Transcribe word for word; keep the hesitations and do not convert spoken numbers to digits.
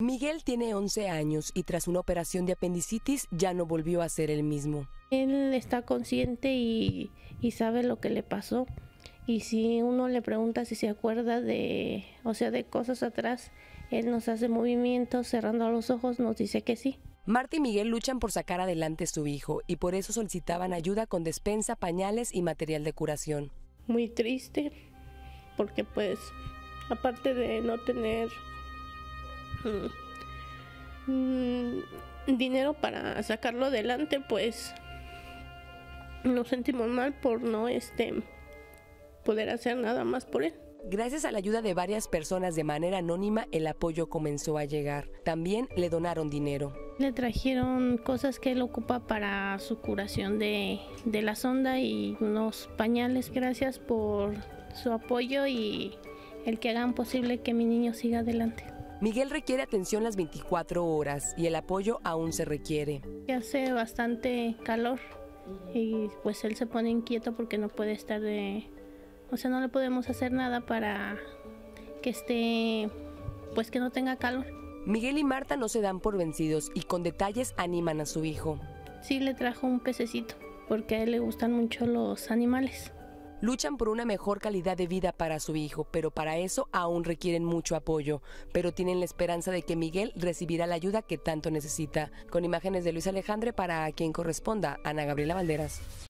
Miguel tiene once años y tras una operación de apendicitis ya no volvió a ser el mismo. Él está consciente y, y sabe lo que le pasó. Y si uno le pregunta si se acuerda de, o sea, de cosas atrás, él nos hace movimientos, cerrando los ojos nos dice que sí. Marta y Miguel luchan por sacar adelante a su hijo y por eso solicitaban ayuda con despensa, pañales y material de curación. Muy triste porque pues aparte de no tener dinero para sacarlo adelante, pues nos sentimos mal por no este poder hacer nada más por él. Gracias a la ayuda de varias personas de manera anónima, el apoyo comenzó a llegar. También le donaron dinero. Le trajeron cosas que él ocupa para su curación de, de la sonda y unos pañales. Gracias por su apoyo y el que hagan posible que mi niño siga adelante. Miguel requiere atención las veinticuatro horas y el apoyo aún se requiere. Hace bastante calor y pues él se pone inquieto porque no puede estar de... O sea, no le podemos hacer nada para que esté... pues que no tenga calor. Miguel y Marta no se dan por vencidos y con detalles animan a su hijo. Sí, le trajo un pececito porque a él le gustan mucho los animales. Luchan por una mejor calidad de vida para su hijo, pero para eso aún requieren mucho apoyo, pero tienen la esperanza de que Miguel recibirá la ayuda que tanto necesita. Con imágenes de Luis Alejandre para A Quien Corresponda, Ana Gabriela Valderas.